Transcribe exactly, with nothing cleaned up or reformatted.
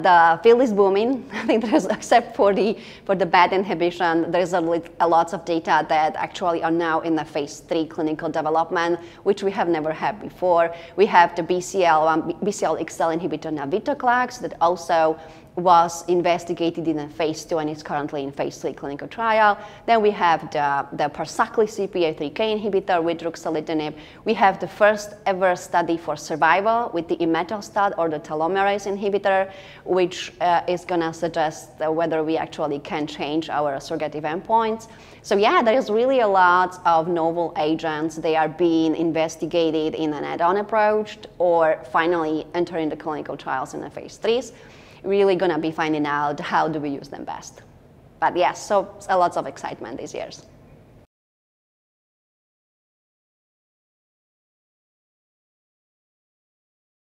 The field is booming. I think there's, except for the for the B A T inhibition, there's a, a lot of data that actually are now in the phase three clinical development, which we have never had before. We have the B C L, B C L X L inhibitor Navitoclax that also was investigated in a phase two and is currently in phase three clinical trial. Then we have the, the parsaclisib P I three K inhibitor with ruxolitinib. We have the first ever study for survival with the imetelstat or the telomerase inhibitor, which uh, is going to suggest whether we actually can change our surrogative endpoints. So yeah, there is really a lot of novel agents. They are being investigated in an add-on approach or finally entering the clinical trials in the phase threes. Really gonna be finding out how do we use them best. But yes, yeah, so, so lots of excitement these years.